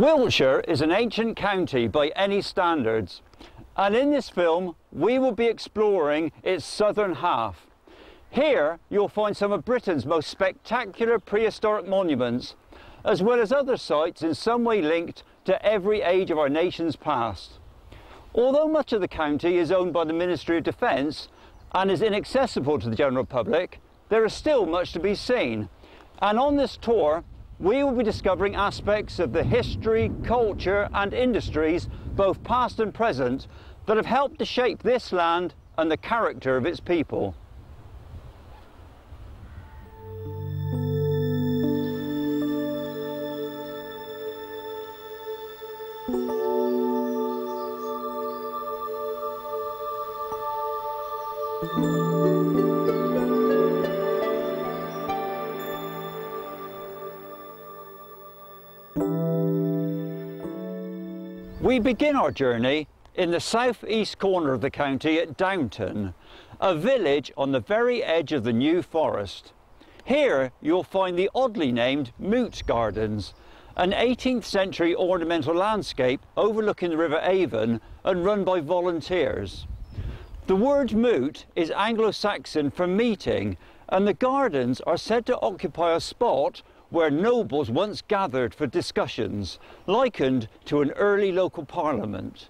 Wiltshire is an ancient county by any standards, and in this film we will be exploring its southern half. Here you'll find some of Britain's most spectacular prehistoric monuments, as well as other sites in some way linked to every age of our nation's past. Although much of the county is owned by the Ministry of Defence and is inaccessible to the general public, there is still much to be seen, and on this tour we will be discovering aspects of the history, culture and industries, both past and present, that have helped to shape this land and the character of its people. We begin our journey in the southeast corner of the county at Downton, a village on the very edge of the New Forest. Here you'll find the oddly named Moot Gardens, an 18th century ornamental landscape overlooking the River Avon and run by volunteers. The word moot is Anglo-Saxon for meeting, and the gardens are said to occupy a spot where nobles once gathered for discussions, likened to an early local parliament.